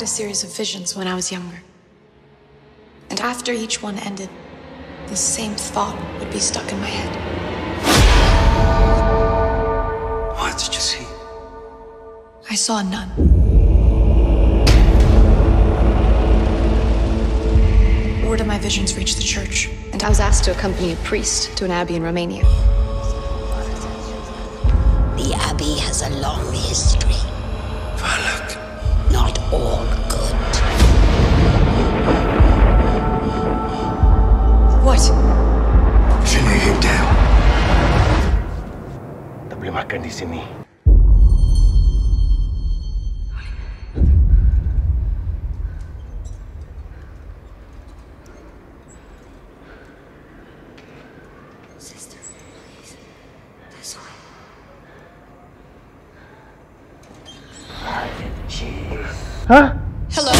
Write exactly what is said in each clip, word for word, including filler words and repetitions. had a series of visions when I was younger. And after each one ended, the same thought would be stuck in my head. What did you see? I saw a nun. Word of my visions reached the church, and I was asked to accompany a priest to an abbey in Romania. The abbey has a long history. Valak. Not all good. What? Sini hidau. Kita boleh makan di sini. Sister, please. This way. Huh? Hello.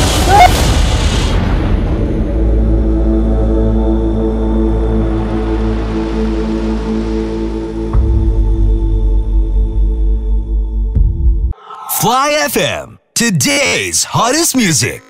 Fly F M, today's hottest music.